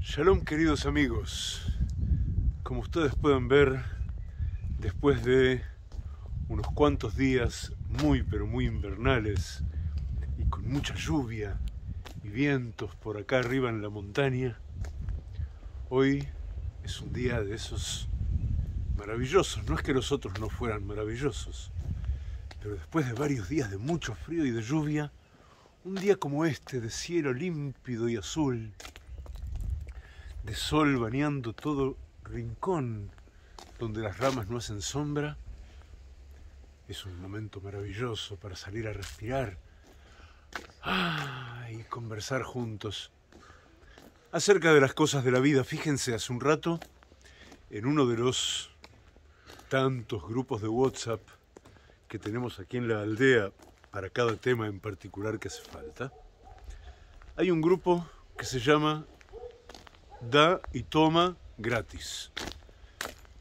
Shalom, queridos amigos. Como ustedes pueden ver, después de unos cuantos días muy pero muy invernales y con mucha lluvia y vientos por acá arriba en la montaña, hoy es un día de esos maravillosos. No es que los otros no fueran maravillosos, pero después de varios días de mucho frío y de lluvia, un día como este, de cielo límpido y azul, de sol bañando todo rincón donde las ramas no hacen sombra, es un momento maravilloso para salir a respirar y conversar juntos acerca de las cosas de la vida. Fíjense, hace un rato, en uno de los tantos grupos de WhatsApp que tenemos aquí en la aldea para cada tema en particular que hace falta, hay un grupo que se llama Da y Toma Gratis,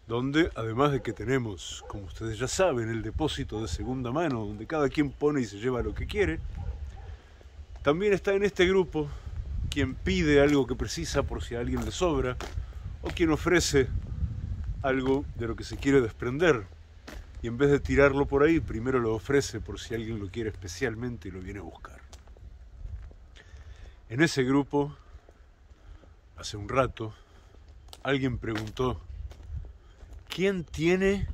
donde además de que tenemos, como ustedes ya saben, el depósito de segunda mano, donde cada quien pone y se lleva lo que quiere, también está en este grupo quien pide algo que precisa por si a alguien le sobra, o quien ofrece algo de lo que se quiere desprender, y en vez de tirarlo por ahí, primero lo ofrece por si alguien lo quiere especialmente y lo viene a buscar. En ese grupo, hace un rato, alguien preguntó: ¿quién tiene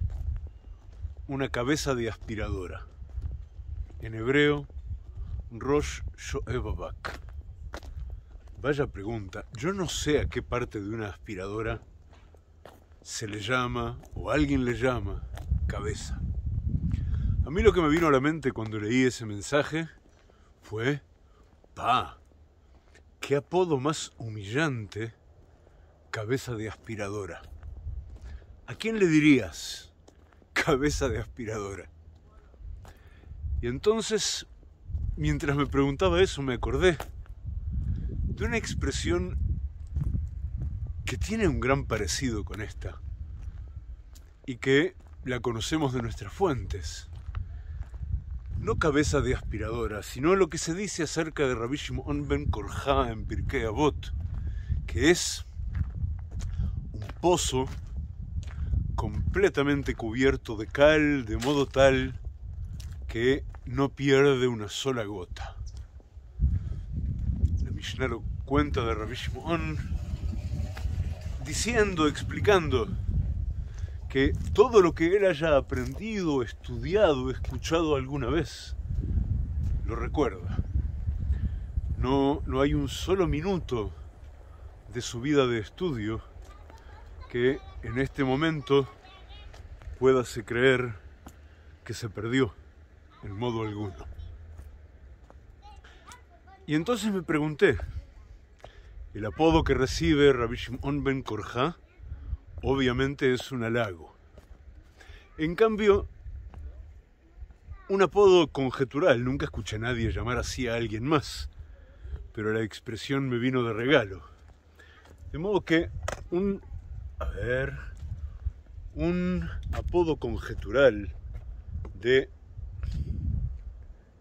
una cabeza de aspiradora? En hebreo, Rosh Shoevavak. Vaya pregunta. Yo no sé a qué parte de una aspiradora se le llama, o alguien le llama, cabeza. A mí lo que me vino a la mente cuando leí ese mensaje fue: ¡pa! ¡Qué apodo más humillante! Cabeza de aspiradora. ¿A quién le dirías cabeza de aspiradora? Y entonces, mientras me preguntaba eso, me acordé de una expresión que tiene un gran parecido con esta y que la conocemos de nuestras fuentes. No cabeza de aspiradora, sino lo que se dice acerca de Rabí Shimón ben Korjá en Pirkei Avot, que es un pozo completamente cubierto de cal, de modo tal que no pierde una sola gota. La Mishná lo cuenta de Rabí Shimón, diciendo, explicando, que todo lo que él haya aprendido, estudiado, escuchado alguna vez, lo recuerda. No hay un solo minuto de su vida de estudio que en este momento puédase creer que se perdió en modo alguno. Y entonces me pregunté, el apodo que recibe Rabí Shimón ben Korjá obviamente es un halago. En cambio, un apodo conjetural, nunca escuché a nadie llamar así a alguien más, pero la expresión me vino de regalo. De modo que un apodo conjetural de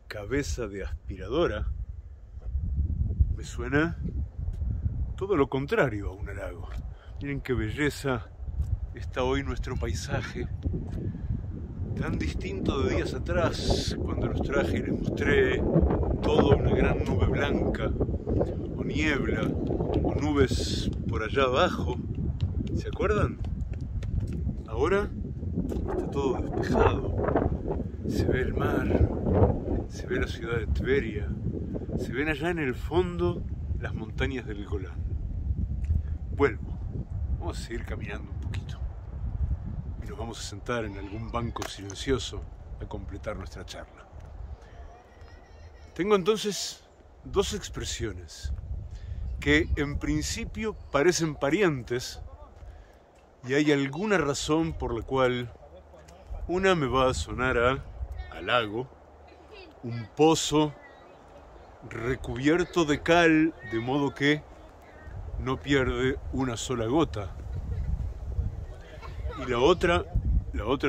cabeza de aspiradora me suena todo lo contrario a un halago. Miren qué belleza está hoy nuestro paisaje, tan distinto de días atrás, cuando los traje y les mostré toda una gran nube blanca, o niebla, o nubes por allá abajo. ¿Se acuerdan? Ahora está todo despejado, se ve el mar, se ve la ciudad de Tveria, se ven allá en el fondo las montañas del Golán. Vuelvo, vamos a seguir caminando un poquito y nos vamos a sentar en algún banco silencioso a completar nuestra charla. Tengo entonces dos expresiones que en principio parecen parientes, y hay alguna razón por la cual una me va a sonar a halago, un pozo recubierto de cal, de modo que no pierde una sola gota. Y la otra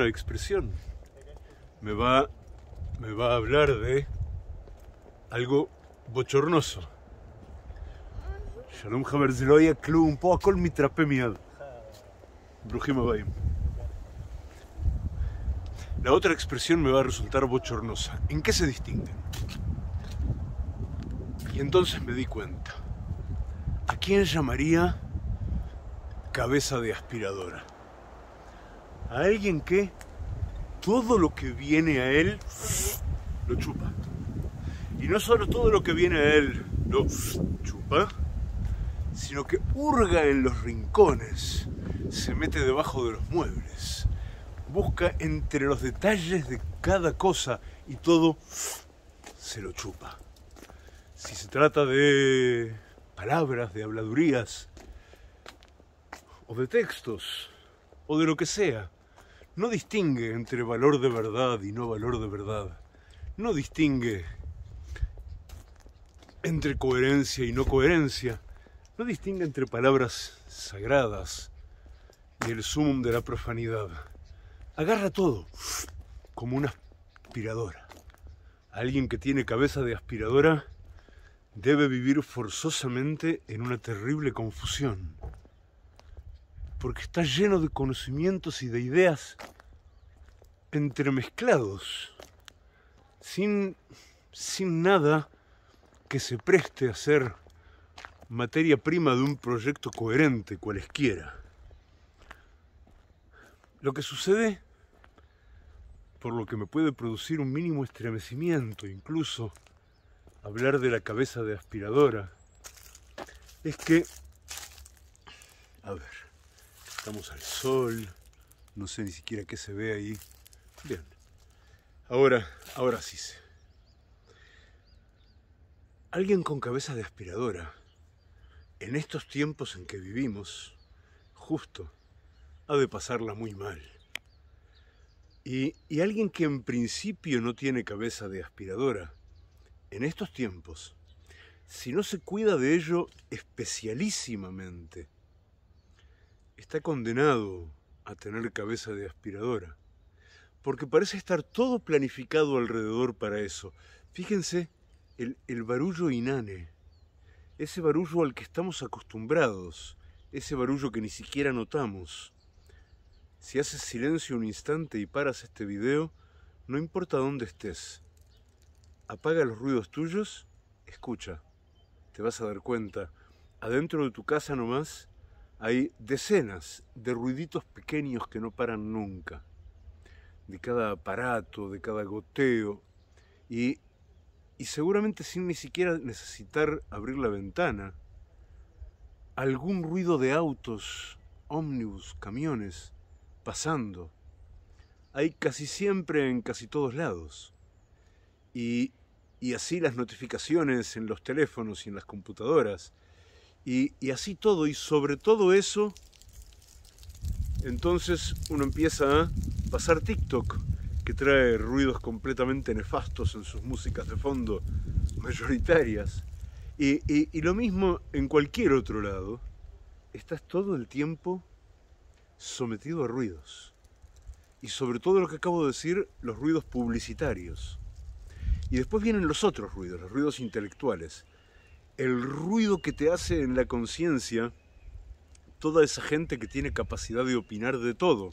expresión me va a hablar de algo bochornoso. שלום חבר, זה לא יהיה כלום, פה הכל מתרפא מיד. ברוכים הבאים. La otra expresión me va a resultar bochornosa. ¿En qué se distinguen? Y entonces me di cuenta. ¿A quién llamaría cabeza de aspiradora? A alguien que todo lo que viene a él lo chupa. Y no solo todo lo que viene a él lo chupa, sino que hurga en los rincones, se mete debajo de los muebles, busca entre los detalles de cada cosa y todo se lo chupa. Si se trata de palabras, de habladurías, o de textos, o de lo que sea, no distingue entre valor de verdad y no valor de verdad. No distingue entre coherencia y no coherencia. No distingue entre palabras sagradas y el sumum de la profanidad. Agarra todo como una aspiradora. Alguien que tiene cabeza de aspiradora debe vivir forzosamente en una terrible confusión, porque está lleno de conocimientos y de ideas entremezclados, sin nada que se preste a ser materia prima de un proyecto coherente, cualesquiera. Lo que sucede, por lo que me puede producir un mínimo estremecimiento, incluso hablar de la cabeza de aspiradora, es que, a ver, estamos al sol, no sé ni siquiera qué se ve ahí. Bien, ahora sí sé. Alguien con cabeza de aspiradora, en estos tiempos en que vivimos, justo, ha de pasarla muy mal. Y alguien que en principio no tiene cabeza de aspiradora, en estos tiempos, si no se cuida de ello especialísimamente, está condenado a tener cabeza de aspiradora, porque parece estar todo planificado alrededor para eso. Fíjense, el barullo inane, ese barullo al que estamos acostumbrados, ese barullo que ni siquiera notamos. Si haces silencio un instante y paras este video, no importa dónde estés, apaga los ruidos tuyos, escucha. Te vas a dar cuenta, adentro de tu casa nomás, hay decenas de ruiditos pequeños que no paran nunca. De cada aparato, de cada goteo. Y seguramente sin ni siquiera necesitar abrir la ventana, algún ruido de autos, ómnibus, camiones, pasando. Hay casi siempre en casi todos lados. Y así las notificaciones en los teléfonos y en las computadoras, y así todo, y sobre todo eso, entonces uno empieza a pasar TikTok, que trae ruidos completamente nefastos en sus músicas de fondo, mayoritarias, y lo mismo en cualquier otro lado. Estás todo el tiempo sometido a ruidos, y sobre todo lo que acabo de decir, los ruidos publicitarios. Y después vienen los otros ruidos, los ruidos intelectuales. El ruido que te hace en la conciencia toda esa gente que tiene capacidad de opinar de todo.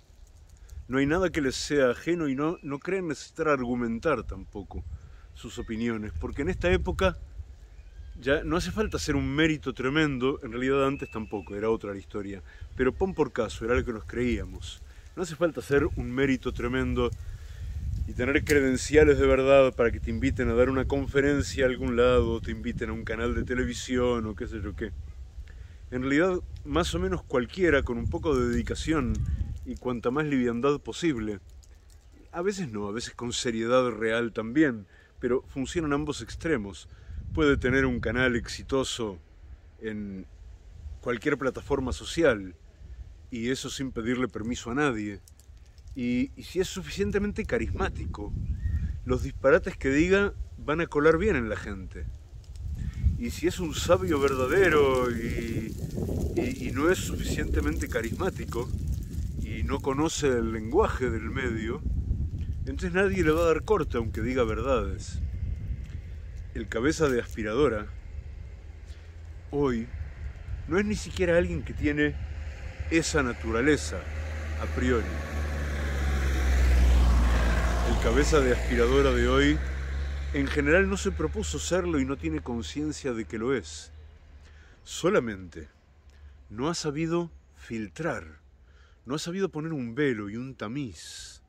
No hay nada que les sea ajeno y no creen necesitar argumentar tampoco sus opiniones. Porque en esta época ya no hace falta hacer un mérito tremendo, en realidad antes tampoco, era otra la historia. Pero pon por caso, era lo que nos creíamos. No hace falta hacer un mérito tremendo y tener credenciales de verdad para que te inviten a dar una conferencia a algún lado, o te inviten a un canal de televisión, o qué sé yo qué. En realidad, más o menos cualquiera, con un poco de dedicación y cuanta más liviandad posible, a veces no, a veces con seriedad real también, pero funcionan ambos extremos. Puede tener un canal exitoso en cualquier plataforma social, y eso sin pedirle permiso a nadie. Y si es suficientemente carismático, los disparates que diga van a colar bien en la gente. Y si es un sabio verdadero y no es suficientemente carismático y no conoce el lenguaje del medio, entonces nadie le va a dar corte aunque diga verdades. El cabeza de aspiradora hoy no es ni siquiera alguien que tiene esa naturaleza a priori. El cabeza de aspiradora de hoy en general no se propuso serlo y no tiene conciencia de que lo es. Solamente no ha sabido filtrar, no ha sabido poner un velo y un tamiz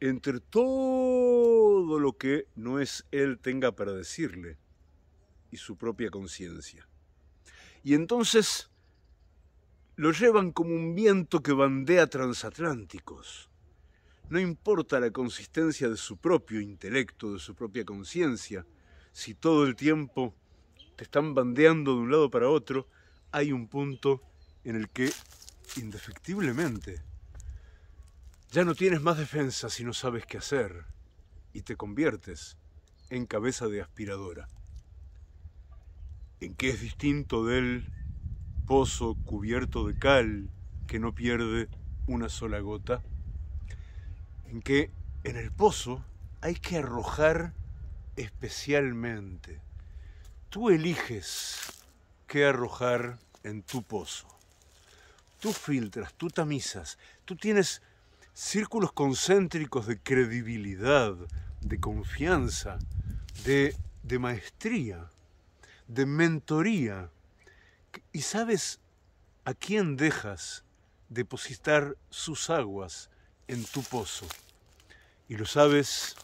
entre todo lo que no es él tenga para decirle y su propia conciencia. Y entonces lo llevan como un viento que bandea transatlánticos. No importa la consistencia de su propio intelecto, de su propia conciencia, si todo el tiempo te están bandeando de un lado para otro, hay un punto en el que indefectiblemente ya no tienes más defensa si no sabes qué hacer y te conviertes en cabeza de aspiradora. ¿En qué es distinto del pozo cubierto de cal que no pierde una sola gota? En que en el pozo hay que arrojar especialmente. Tú eliges qué arrojar en tu pozo. Tú filtras, tú tamizas, tú tienes círculos concéntricos de credibilidad, de confianza, de maestría, de mentoría, y sabes a quién dejas depositar sus aguas en tu pozo, y lo sabes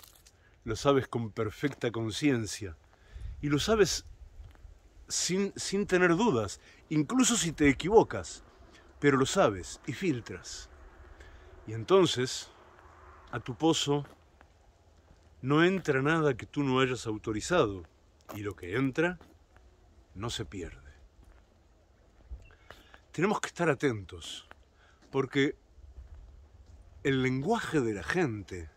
con perfecta conciencia, y lo sabes sin tener dudas, incluso si te equivocas, pero lo sabes y filtras, y entonces a tu pozo no entra nada que tú no hayas autorizado, y lo que entra no se pierde. Tenemos que estar atentos, porque el lenguaje de la gente,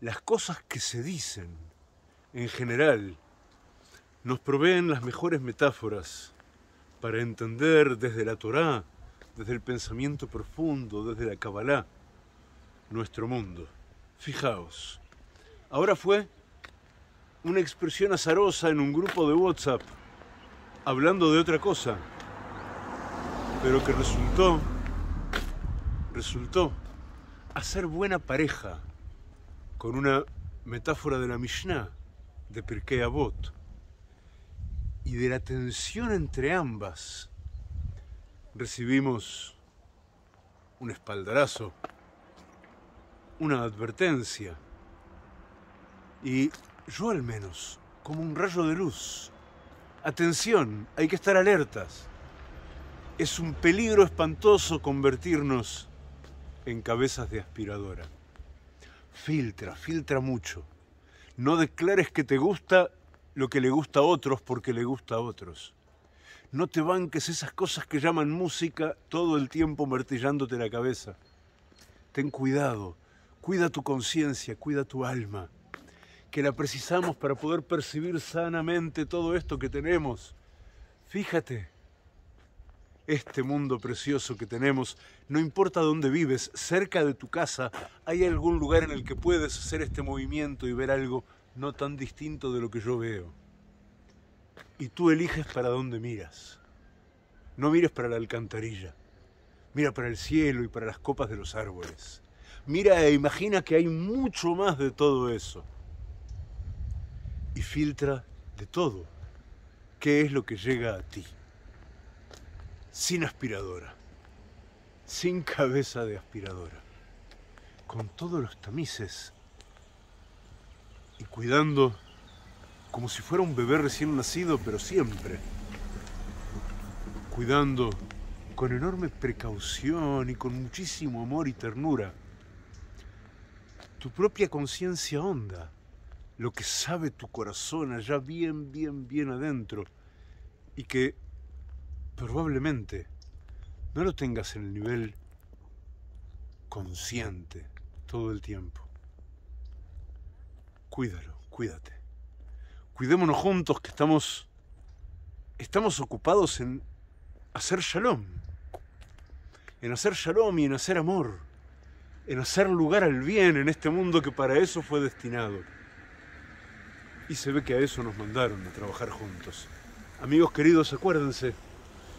las cosas que se dicen en general, nos proveen las mejores metáforas para entender desde la Torá, desde el pensamiento profundo, desde la Kabbalah, nuestro mundo. Fijaos, ahora fue una expresión azarosa en un grupo de WhatsApp, hablando de otra cosa, pero que resultó hacer buena pareja con una metáfora de la Mishná, de Pirkei Avot, y de la tensión entre ambas recibimos un espaldarazo, una advertencia, y yo al menos, como un rayo de luz, atención, hay que estar alertas. Es un peligro espantoso convertirnos en cabezas de aspiradora. Filtra, filtra mucho. No declares que te gusta lo que le gusta a otros porque le gusta a otros. No te banques esas cosas que llaman música todo el tiempo martillándote la cabeza. Ten cuidado, cuida tu conciencia, cuida tu alma, que la precisamos para poder percibir sanamente todo esto que tenemos. Fíjate, este mundo precioso que tenemos, no importa dónde vives, cerca de tu casa hay algún lugar en el que puedes hacer este movimiento y ver algo no tan distinto de lo que yo veo. Y tú eliges para dónde miras. No mires para la alcantarilla, mira para el cielo y para las copas de los árboles. Mira e imagina que hay mucho más de todo eso. Y filtra de todo qué es lo que llega a ti, sin aspiradora, sin cabeza de aspiradora, con todos los tamices y cuidando como si fuera un bebé recién nacido, pero siempre cuidando con enorme precaución y con muchísimo amor y ternura tu propia conciencia honda, lo que sabe tu corazón allá bien adentro, y que probablemente no lo tengas en el nivel consciente todo el tiempo. Cuídalo, cuídate. Cuidémonos juntos, que estamos ocupados en hacer shalom. En hacer shalom y en hacer amor. En hacer lugar al bien en este mundo que para eso fue destinado. Y se ve que a eso nos mandaron, a trabajar juntos. Amigos queridos, acuérdense,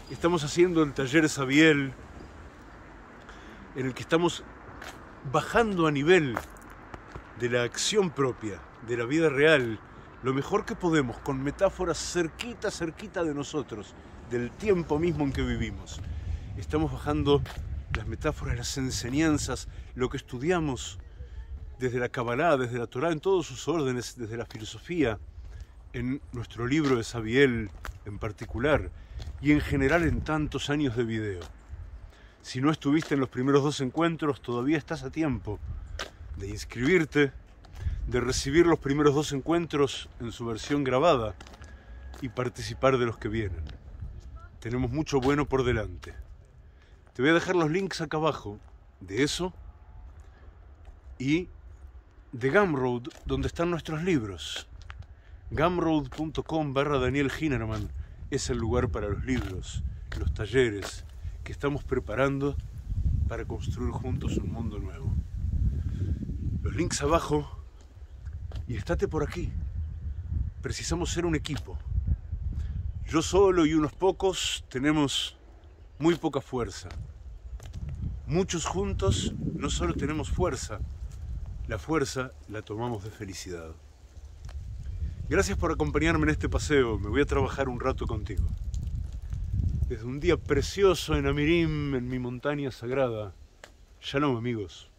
Estamos haciendo el taller Sabiel, en el que estamos bajando a nivel de la acción propia, de la vida real, lo mejor que podemos, con metáforas cerquita de nosotros, del tiempo mismo en que vivimos. Estamos bajando las metáforas, las enseñanzas, lo que estudiamos desde la Kabbalah, desde la Torá, en todos sus órdenes, desde la filosofía, en nuestro libro de Sabiel en particular, y en general en tantos años de video. Si no estuviste en los primeros dos encuentros, todavía estás a tiempo de inscribirte, de recibir los primeros dos encuentros en su versión grabada y participar de los que vienen. Tenemos mucho bueno por delante. Te voy a dejar los links acá abajo de eso y de Gumroad, donde están nuestros libros. Gumroad.com/Daniel Ginerman es el lugar para los libros, los talleres que estamos preparando para construir juntos un mundo nuevo. Los links abajo. Y estate por aquí. Precisamos ser un equipo. Yo solo y unos pocos tenemos muy poca fuerza. Muchos juntos no solo tenemos fuerza la tomamos de felicidad. Gracias por acompañarme en este paseo. Me voy a trabajar un rato contigo. Desde un día precioso en Amirim, en mi montaña sagrada. Shalom, amigos.